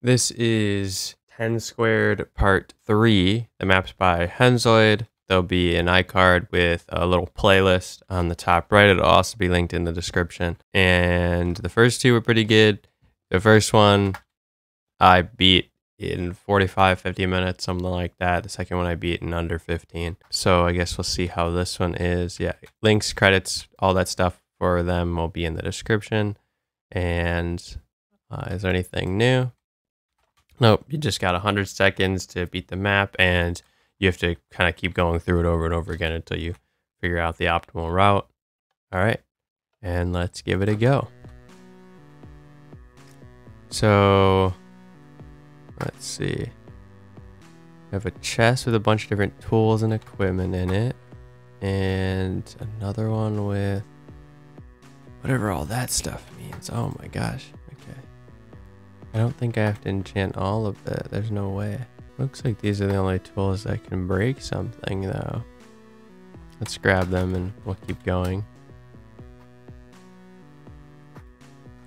This is 10 squared part 3. The map's by Henzoid. There'll be an iCard with a little playlist on the top right. It'll also be linked in the description. And the first two were pretty good. The first one I beat in 45, 50 minutes, something like that. The second one I beat in under 15. So I guess we'll see how this one is. Yeah, links, credits, all that stuff for them will be in the description. And is there anything new? Nope, you just got 100 seconds to beat the map, and you have to kind of keep going through it over and over again until you figure out the optimal route. All right, and let's give it a go. So let's see. We have a chest with a bunch of different tools and equipment in it, and another one with whatever all that stuff means. Oh my gosh. Okay. I don't think I have to enchant all of that. There's no way. Looks like these are the only tools that can break something, though. Let's grab them and we'll keep going.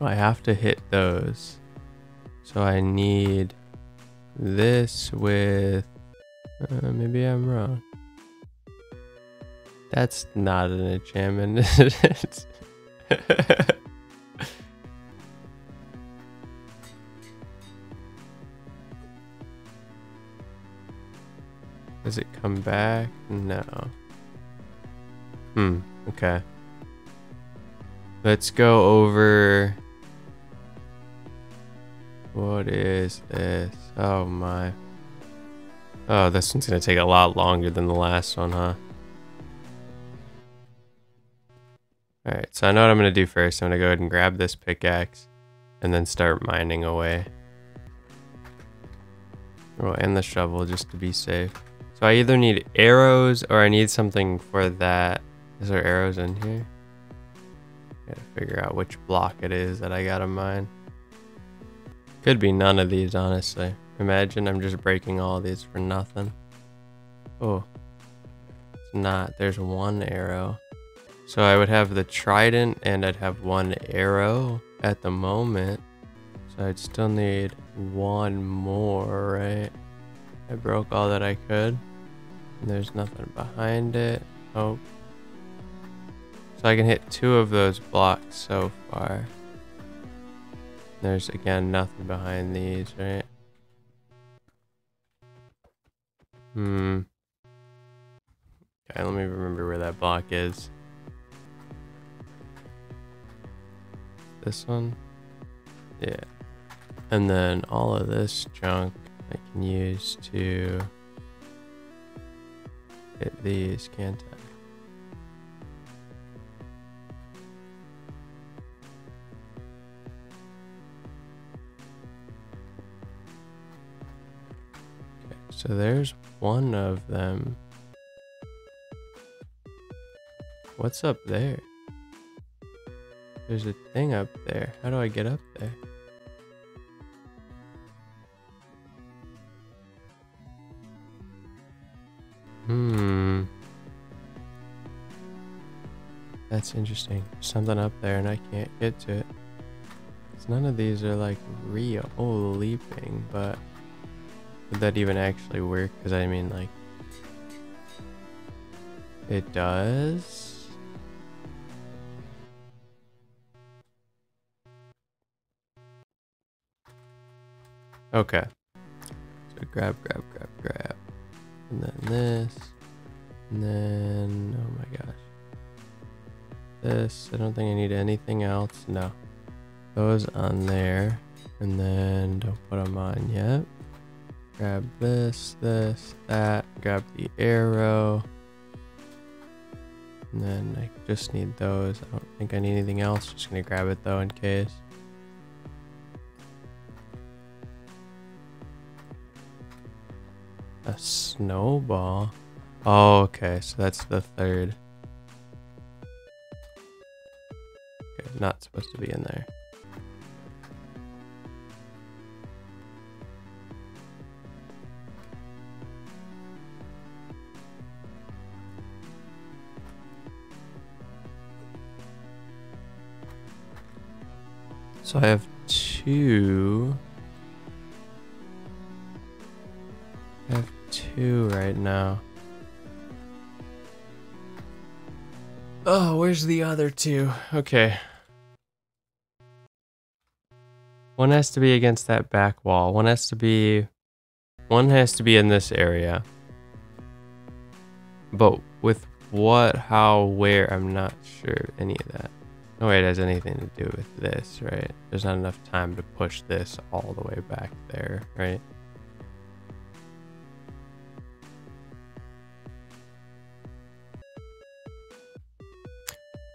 Oh, I have to hit those. So I need this with... maybe I'm wrong. That's not an enchantment, is it? Does it come back? No. Okay. Let's go over... What is this? Oh my. Oh, this one's gonna take a lot longer than the last one, huh? Alright, so I know what I'm gonna do first. I'm gonna go ahead and grab this pickaxe and then start mining away. Oh, and the shovel just to be safe. So I either need arrows or I need something for that. Is there arrows in here? Gotta figure out which block it is that I gotta mine. Could be none of these, honestly. Imagine I'm just breaking all these for nothing. Oh, it's not. There's one arrow. So I would have the trident and I'd have one arrow at the moment. So I'd still need one more, right? I broke all that I could. And there's nothing behind it. Oh. So I can hit two of those blocks so far. There's, again, nothing behind these, right? Okay, let me remember where that block is. This one? Yeah. And then all of this junk I can use to hit these, can't I? So there's one of them. What's up there? There's a thing up there. How do I get up there? That's interesting. There's something up there and I can't get to it. None of these are like real leaping, but... Would that even actually work? Because I mean, like, it does. Okay. So grab. And then this. And then, oh my gosh. This, I don't think I need anything else. No. Those on there. And then don't put them on yet. Grab this, that, grab the arrow. And then I just need those. I don't think I need anything else. Just gonna grab it though in case. A snowball. Oh, okay, so that's the third. Okay, not supposed to be in there. So I have two. I have 2 right now. Oh, where's the other 2? Okay. One has to be against that back wall. One has to be in this area. But with what, how, where, I'm not sure any of that. No way it has anything to do with this, right? There's not enough time to push this all the way back there, right?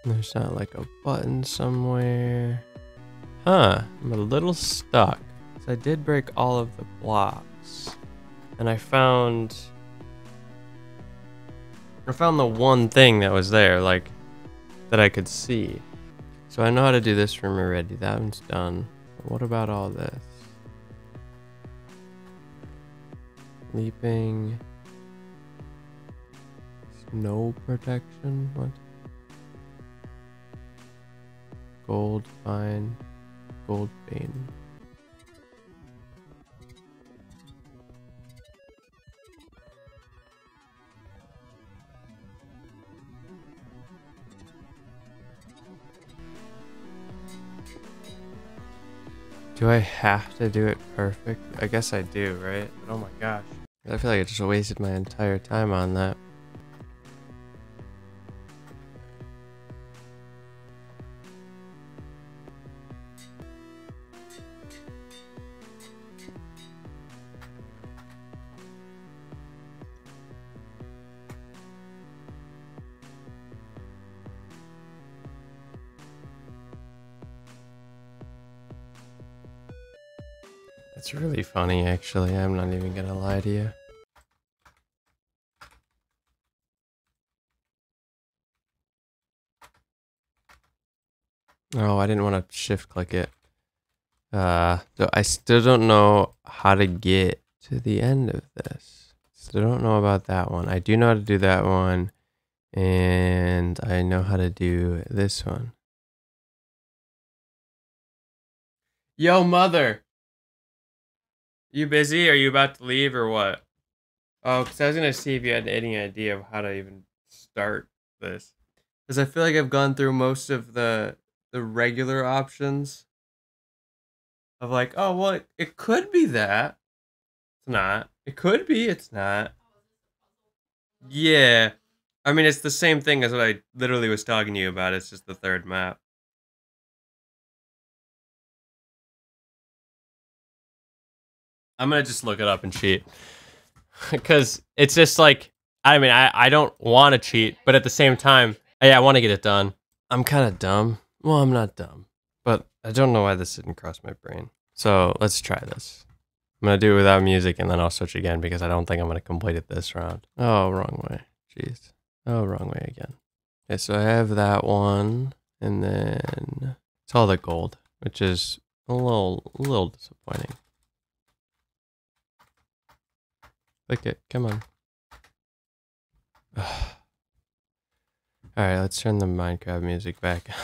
There's not like a button somewhere. Huh, I'm a little stuck. So I did break all of the blocks. And I found the one thing that was there, like, that I could see. So I know how to do this room already. That one's done. But what about all this? Leaping. Snow protection? What? Gold vine. Gold vein. Do I have to do it perfect? I guess I do, right? But oh my gosh. I feel like I just wasted my entire time on that. It's really funny, actually. I'm not even gonna lie to you. Oh, I didn't want to shift click it. So I still don't know how to get to the end of this. Still don't know about that one. I do know how to do that one, and I know how to do this one. Yo, mother! You busy? Are you about to leave or what? Oh, because I was going to see if you had any idea of how to even start this. Because I feel like I've gone through most of the regular options. Of like, oh, well, it could be that. It's not. It could be, it's not. Yeah. I mean, it's the same thing as what I literally was talking to you about. It's just the third map. I'm gonna just look it up and cheat. Because it's just like, I mean, I don't want to cheat, but at the same time, yeah, I want to get it done. I'm kind of dumb. Well, I'm not dumb, but I don't know why this didn't cross my brain. So let's try this. I'm gonna do it without music and then I'll switch again because I don't think I'm gonna complete it this round. Oh, wrong way. Jeez. Oh, wrong way again. Okay, so I have that one and then it's all the gold, which is a little disappointing. Click it, come on. Ugh. All right, let's turn the Minecraft music back on.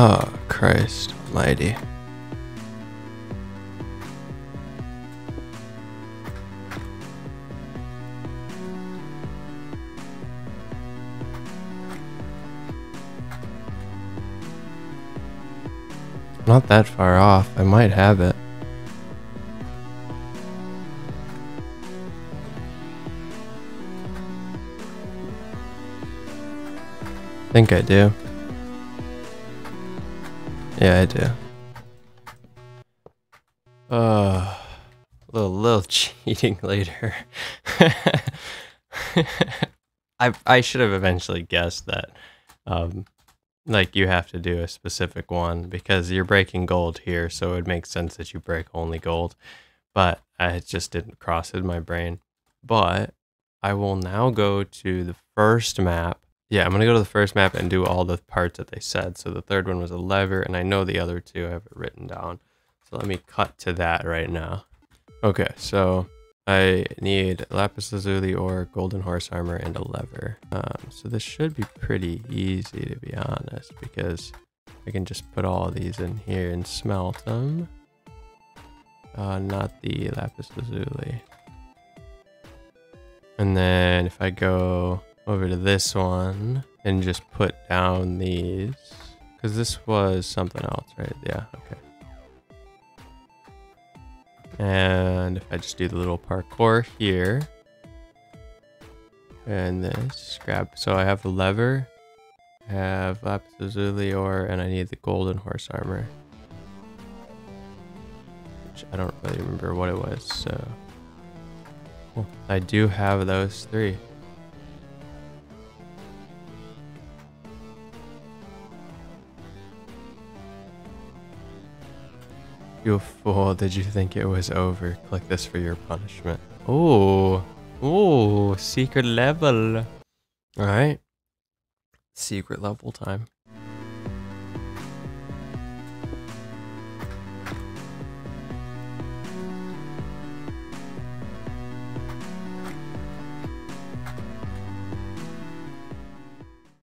Oh, Christ almighty. Not that far off. I might have it. think I do. Yeah, I do. A little cheating later. I should have eventually guessed that, like, you have to do a specific one because you're breaking gold here, so it would make sense that you break only gold. But I just didn't cross it in my brain. But I will now go to the first map. Yeah, I'm going to go to the first map and do all the parts that they said. So the third one was a lever, and I know the other two I have it written down. So let me cut to that right now. Okay, so I need lapis lazuli or golden horse armor and a lever. So this should be pretty easy, to be honest, because I can just put all these in here and smelt them. Not the lapis lazuli. And then if I go over to this one and just put down these, because this was something else, right? Yeah, okay. And if I just do the little parkour here and this grab, so I have the lever, I have lapis lazuli ore, and I need the golden horse armor, which I don't really remember what it was. So cool. I do have those three. You fool, did you think it was over? Click this for your punishment. Oh, oh, secret level. All right, secret level time.